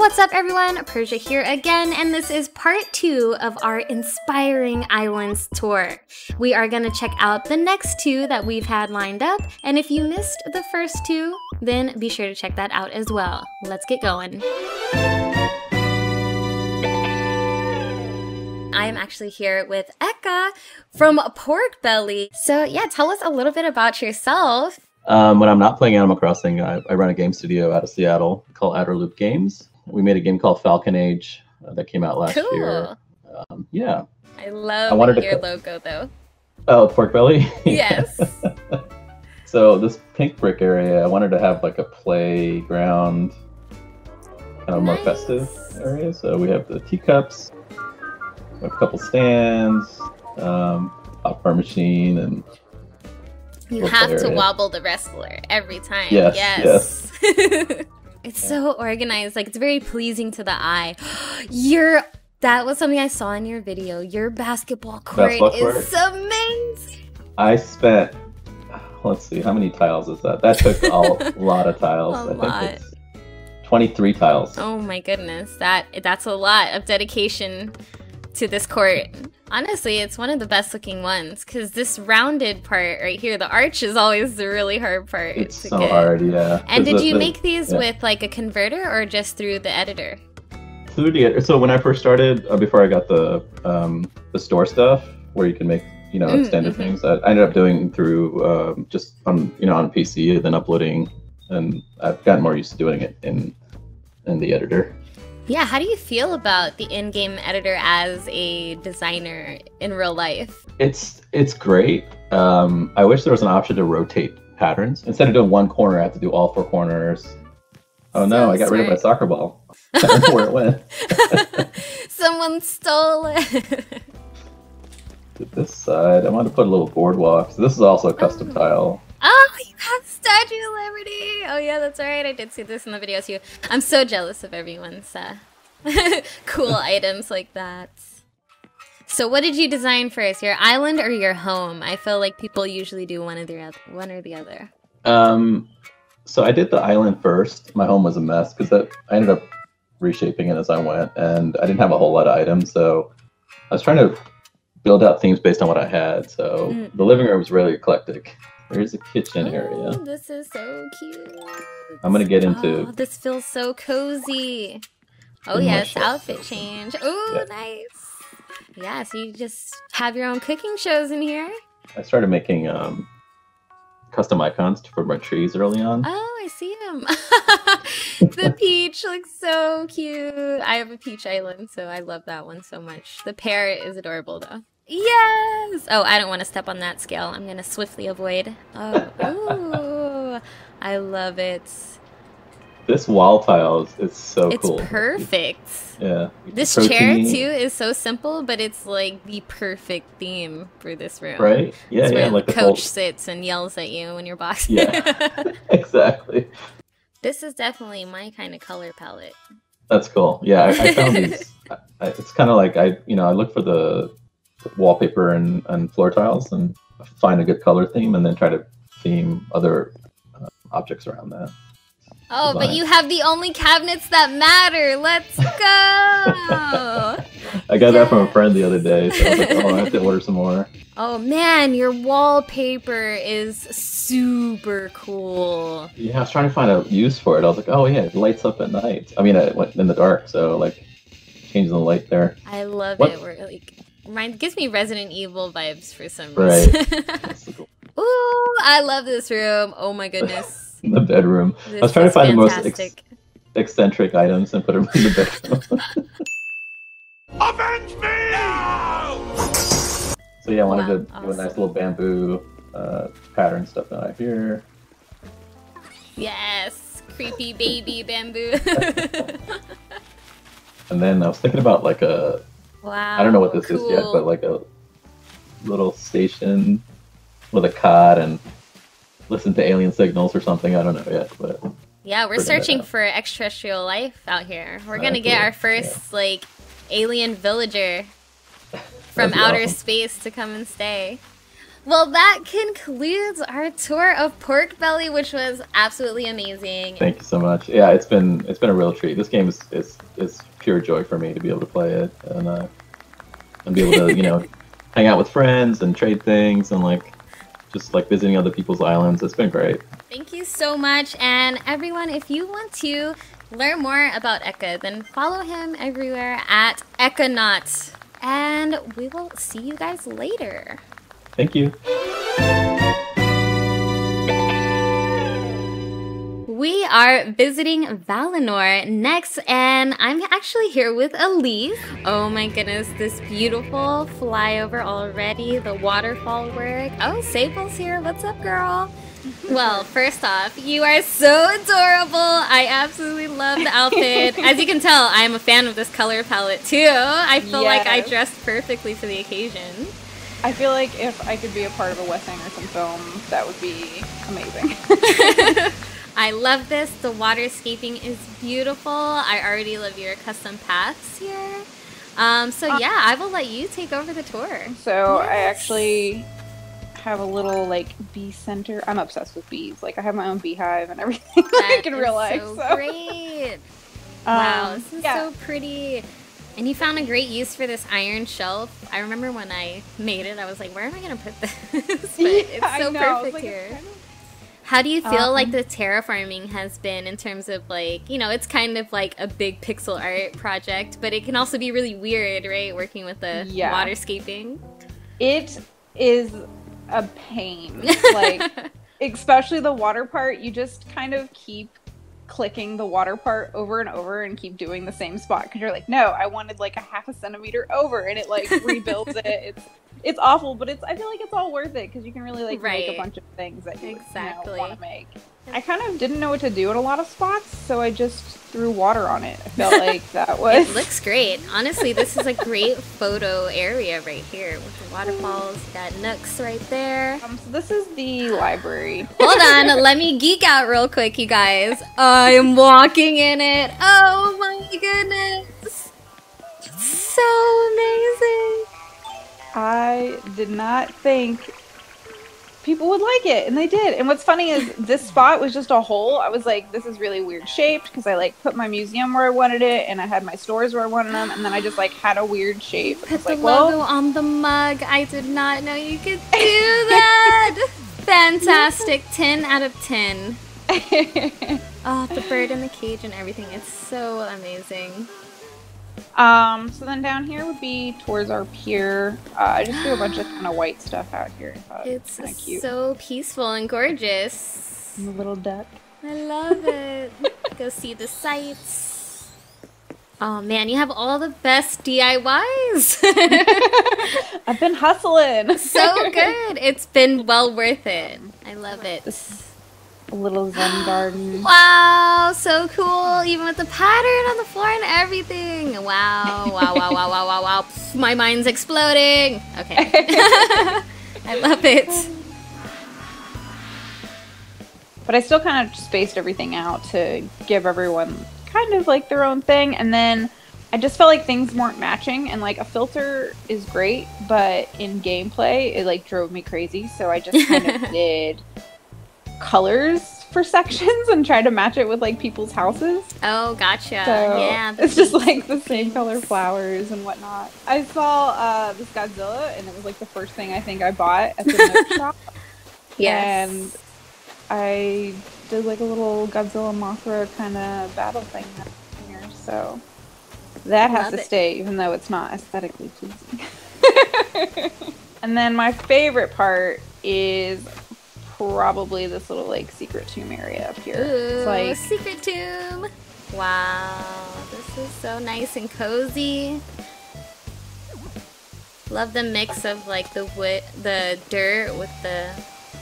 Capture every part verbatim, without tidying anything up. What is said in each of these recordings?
What's up everyone, Persia here again, and this is part two of our Inspiring Islands tour. We are gonna check out the next two that we've had lined up, and if you missed the first two, then be sure to check that out as well. Let's get going. I'm actually here with Eka from Pork Belly. So yeah, tell us a little bit about yourself. Um, when I'm not playing Animal Crossing, I, I run a game studio out of Seattle called Outerloop Games. We made a game called Falcon Age uh, that came out last cool. year. Um, yeah. I love I your to... logo though. Oh, Pork Belly? Yes. So this pink brick area, I wanted to have like a playground, kind of nice. more festive area. So we have the teacups. We have a couple stands, um, hot bar machine, and you have to wobble the wrestler every time. Yes, yes. yes. It's yeah. so organized. Like, it's very pleasing to the eye. Your that was something I saw in your video. Your basketball court basketball is amazing. I spent. Let's see, how many tiles is that? That took a lot of tiles. A I lot. Think it's twenty-three tiles. Oh my goodness, that that's a lot of dedication to this court. Honestly, it's one of the best looking ones because this rounded part right here, the arch, is always the really hard part. It's so get. hard, yeah. And did the, you the, make these yeah. with like a converter or just through the editor? Through the editor. So when I first started, uh, before I got the um, the store stuff where you can make, you know, extended mm-hmm. things, I, I ended up doing through um, just on, you know, on P C and then uploading, and I've gotten more used to doing it in in the editor. Yeah, how do you feel about the in-game editor as a designer in real life? It's it's great. Um, I wish there was an option to rotate patterns. Instead of doing one corner, I have to do all four corners. Oh no, so I got smart. rid of my soccer ball. I don't know where it went. Someone stole it. To this side, I wanted to put a little boardwalk. So this is also a custom oh. tile. Oh, you have Statue of Liberty! Oh yeah, that's right. I did see this in the video too. I'm so jealous of everyone's uh, cool items like that. So what did you design first, your island or your home? I feel like people usually do one or the other. One or the other. Um, so I did the island first. My home was a mess because that I ended up reshaping it as I went, and I didn't have a whole lot of items, so I was trying to build out themes based on what I had. So mm. the living room was really eclectic. There's a kitchen oh, area. This is so cute. I'm gonna get into. Oh, this feels so cozy. Oh yes, outfit change. Oh, yeah. nice. Yeah, so you just have your own cooking shows in here. I started making um, custom icons for my trees early on. Oh, I see them. The peach looks so cute. I have a peach island, so I love that one so much. The pear is adorable though. Yes! Oh, I don't want to step on that scale. I'm going to swiftly avoid. Oh, ooh, I love it. This wall tile is, is so it's cool. It's perfect. Yeah. This Protein. chair, too, is so simple, but it's like the perfect theme for this room. Right? Yeah, it's yeah. Where like the coach whole... sits and yells at you when you're boxing. Yeah, exactly. This is definitely my kind of color palette. That's cool. Yeah, I, I found these. I, I, it's kind of like, I, you know, I look for the wallpaper and, and floor tiles and find a good color theme and then try to theme other uh, objects around that. Oh, design. But you have the only cabinets that matter. Let's go. I got yes. that from a friend the other day. So I was like, oh, I have to order some more. Oh man, your wallpaper is super cool. Yeah, I was trying to find a use for it. I was like, oh yeah, it lights up at night. I mean, it went in the dark, so like changing the light there. I love what? it. We're like Mine gives me Resident Evil vibes for some reason. Right. So cool. Ooh, I love this room. Oh my goodness. The bedroom. This I was trying to find fantastic. the most ex eccentric items and put them in the bedroom. Avenge me! No! So yeah, I wanted wow, to awesome. do a nice little bamboo uh, pattern stuff out here. Yes, creepy baby bamboo. And then I was thinking about like a. Wow, I don't know what this cool. is yet, but like a little station with a cot and listen to alien signals or something. I don't know yet, but yeah, we're searching for extraterrestrial life out here. We're gonna get our first yeah. like alien villager from outer awesome. space to come and stay. Well, that concludes our tour of Pork Belly, which was absolutely amazing. Thank you so much. Yeah, it's been it's been a real treat. This game is is, is pure joy for me to be able to play it and uh, and be able to you know hang out with friends and trade things and like just like visiting other people's islands. It's been great. Thank you so much, and everyone, if you want to learn more about Eka, then follow him everywhere at Ekanaut. And we will see you guys later. Thank you. We are visiting Valinor next, and I'm actually here with Elise. Oh my goodness, this beautiful flyover already, the waterfall work. Oh, Sable's here. What's up, girl? Well, first off, you are so adorable. I absolutely love the outfit. As you can tell, I'm a fan of this color palette too. I feel yes. like I dressed perfectly for the occasion. I feel like if I could be a part of a Wes Anderson film, that would be amazing. I love this. The waterscaping is beautiful. I already love your custom paths here. Um, so yeah, I will let you take over the tour. So yes. I actually have a little like bee center. I'm obsessed with bees. Like I have my own beehive and everything like in real life. So, so. great. Wow, um, this is yeah. so pretty. And you found a great use for this iron shelf. I remember when I made it, I was like, where am I gonna put this? But yeah, it's so perfect like, here. Kind of... How do you feel um, like the terraforming has been in terms of like, you know, it's kind of like a big pixel art project, but it can also be really weird, right? Working with the yeah. waterscaping. It is a pain, like especially the water part. You just kind of keep clicking the water part over and over and keep doing the same spot because you're like, no, I wanted like a half a centimeter over, and it like rebuilds it. It's it's awful, but it's I feel like it's all worth it because you can really like right. make a bunch of things that you exactly. you know, want to make. I kind of didn't know what to do at a lot of spots, so I just threw water on it. I felt like that was. It looks great. Honestly, this is a great photo area right here with the waterfalls. You got nooks right there. Um, so this is the library. Hold on, let me geek out real quick, you guys. I am walking in it. Oh my goodness! It's so amazing. I did not think people would like it, and they did. And what's funny is this spot was just a hole. I was like, this is really weird shaped because I like put my museum where I wanted it, and I had my stores where I wanted them, and then I just like had a weird shape. Put was the like, logo well. on the mug. I did not know you could do that. Fantastic. ten out of ten. Oh, the bird in the cage and everything. It's so amazing. Um, so then down here would be towards our pier. Uh, I just threw a bunch of kind of white stuff out here. I it's it cute. so peaceful and gorgeous. And the little duck. I love it. Go see the sights. Oh man, you have all the best D I Ys. I've been hustling. So good. It's been well worth it. I love it. This A little zen garden. Wow, so cool. Even with the pattern on the floor and everything. Wow, wow, wow, wow, wow, wow, wow. My mind's exploding. Okay. I love it. But I still kind of spaced everything out to give everyone kind of like their own thing. And then I just felt like things weren't matching, and like a filter is great, but in gameplay, it like drove me crazy. So I just kind of did colors for sections and try to match it with like people's houses. Oh, gotcha. So yeah, it's just like the same color flowers and whatnot. I saw uh, this Godzilla, and it was like the first thing I think I bought at the note shop. Yes. And I did like a little Godzilla Mothra kind of battle thing here, so that has Love to it. stay, even though it's not aesthetically pleasing. And then my favorite part is probably this little like secret tomb area up here. Ooh, it's like secret tomb. Wow, this is so nice and cozy. Love the mix of like the wood, the dirt with the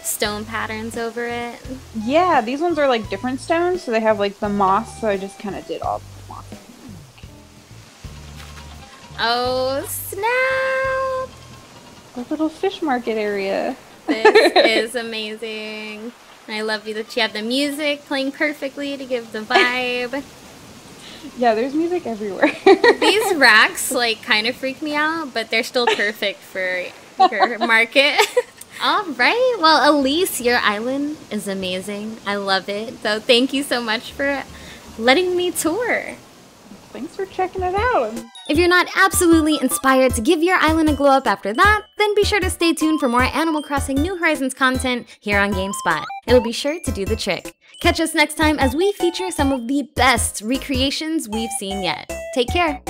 stone patterns over it. Yeah, these ones are like different stones, so they have like the moss. So I just kind of did all the moss. Oh snap! A little fish market area. This is amazing. I love that you have the music playing perfectly to give the vibe. Yeah, there's music everywhere. These racks like kind of freak me out, but they're still perfect for your market. All right. Well, Elise, your island is amazing. I love it. So thank you so much for letting me tour. Thanks for checking it out. If you're not absolutely inspired to give your island a glow up after that, then be sure to stay tuned for more Animal Crossing New Horizons content here on GameSpot. It'll be sure to do the trick. Catch us next time as we feature some of the best recreations we've seen yet. Take care.